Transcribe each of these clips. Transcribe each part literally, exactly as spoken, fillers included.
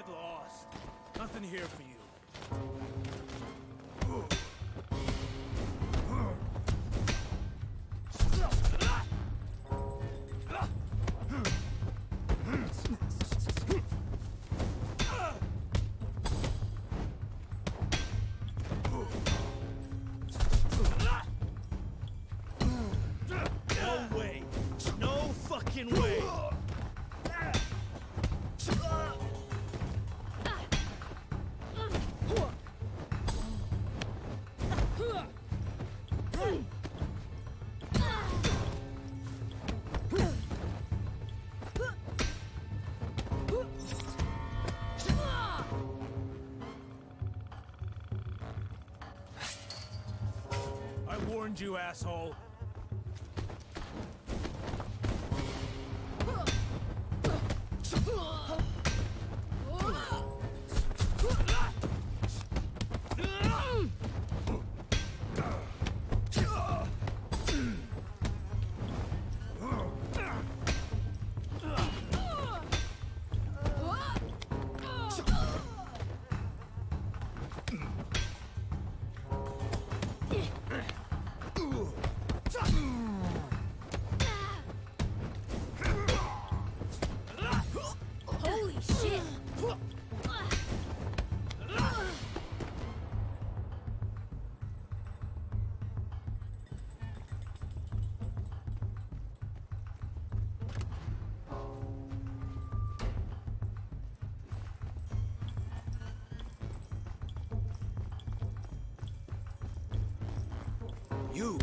Get lost. Nothing here for you. You asshole. You!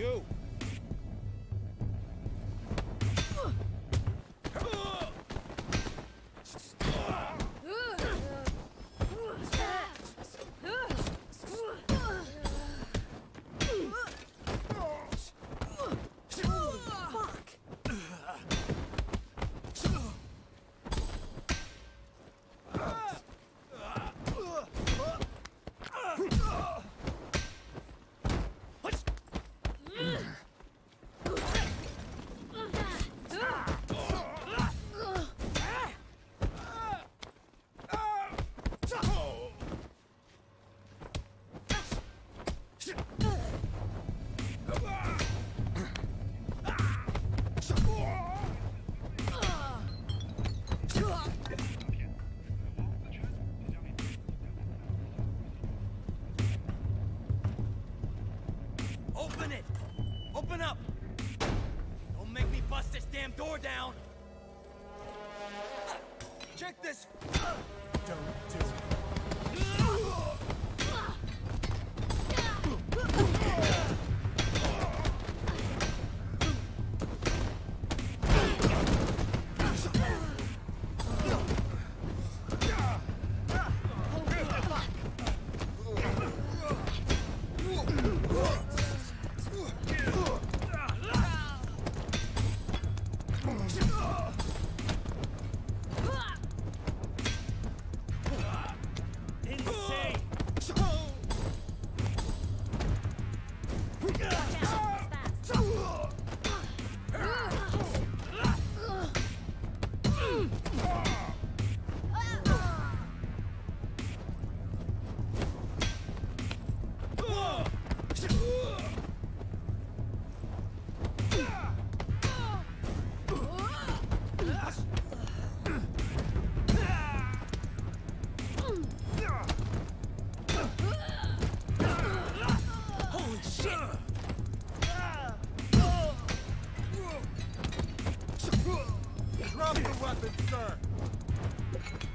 you. Open it! Open up! Don't make me bust this damn door down! Check this! Don't do it. Drop the weapon, sir!